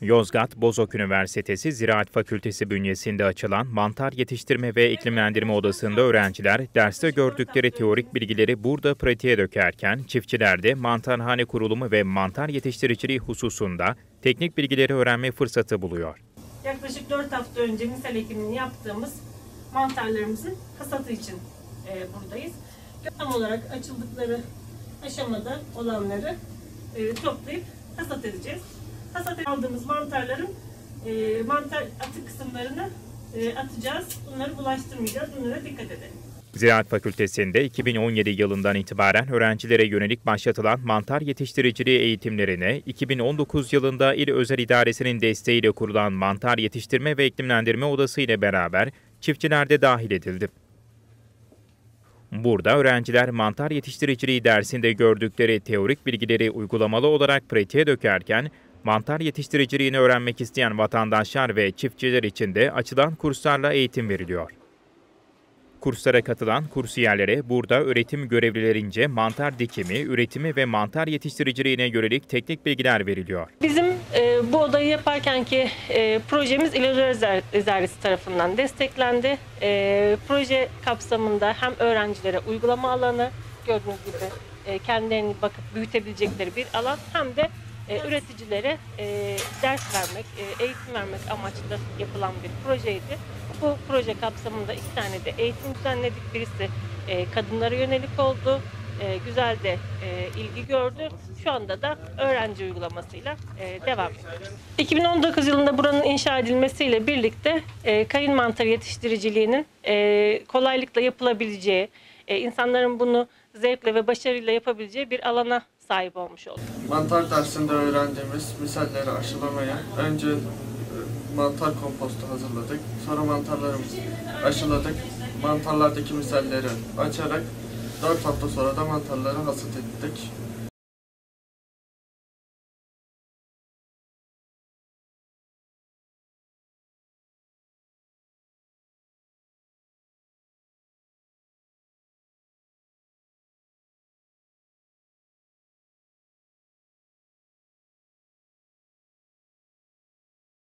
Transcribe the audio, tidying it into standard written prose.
Yozgat Bozok Üniversitesi Ziraat Fakültesi bünyesinde açılan Mantar Yetiştirme ve İklimlendirme Odası'nda öğrenciler derste gördükleri teorik bilgileri burada pratiğe dökerken çiftçiler de mantarhane kurulumu ve mantar yetiştiriciliği hususunda teknik bilgileri öğrenme fırsatı buluyor. Yaklaşık 4 hafta önce misal ekimini yaptığımız mantarlarımızın hasatı için buradayız. Tam olarak açıldıkları aşamada olanları toplayıp hasat edeceğiz. Hasat aldığımız mantarların mantar atık kısımlarını atacağız. Bunları bulaştırmayacağız. Bunlara dikkat edelim. Ziraat Fakültesi'nde 2017 yılından itibaren öğrencilere yönelik başlatılan mantar yetiştiriciliği eğitimlerine 2019 yılında İl Özel İdaresi'nin desteğiyle kurulan Mantar Yetiştirme ve İklimlendirme Odası ile beraber çiftçiler de dahil edildi. Burada öğrenciler mantar yetiştiriciliği dersinde gördükleri teorik bilgileri uygulamalı olarak pratiğe dökerken mantar yetiştiriciliğini öğrenmek isteyen vatandaşlar ve çiftçiler için de açılan kurslarla eğitim veriliyor. Kurslara katılan kursiyerlere burada öğretim görevlilerince mantar dikimi, üretimi ve mantar yetiştiriciliğine yönelik teknik bilgiler veriliyor. Bizim bu odayı yaparkenki projemiz İl Özel İdaresi tarafından desteklendi. Proje kapsamında hem öğrencilere uygulama alanı, gördüğünüz gibi kendilerini bakıp büyütebilecekleri bir alan, hem de üreticilere ders vermek, eğitim vermek amaçlı yapılan bir projeydi. Bu proje kapsamında 2 tane de eğitim düzenledik. Birisi kadınlara yönelik oldu, güzel de ilgi gördü. Şu anda da öğrenci uygulamasıyla devam ediyor. 2019 yılında buranın inşa edilmesiyle birlikte kayın mantarı yetiştiriciliğinin kolaylıkla yapılabileceği, insanların bunu zevkle ve başarıyla yapabileceği bir alana sahip olmuş olduk. Mantar dersinde öğrendiğimiz misalleri aşılamaya önce mantar kompostu hazırladık. Sonra mantarlarımızı aşıladık. Mantarlardaki misalleri açarak 4 hafta sonra da mantarları hasat ettik.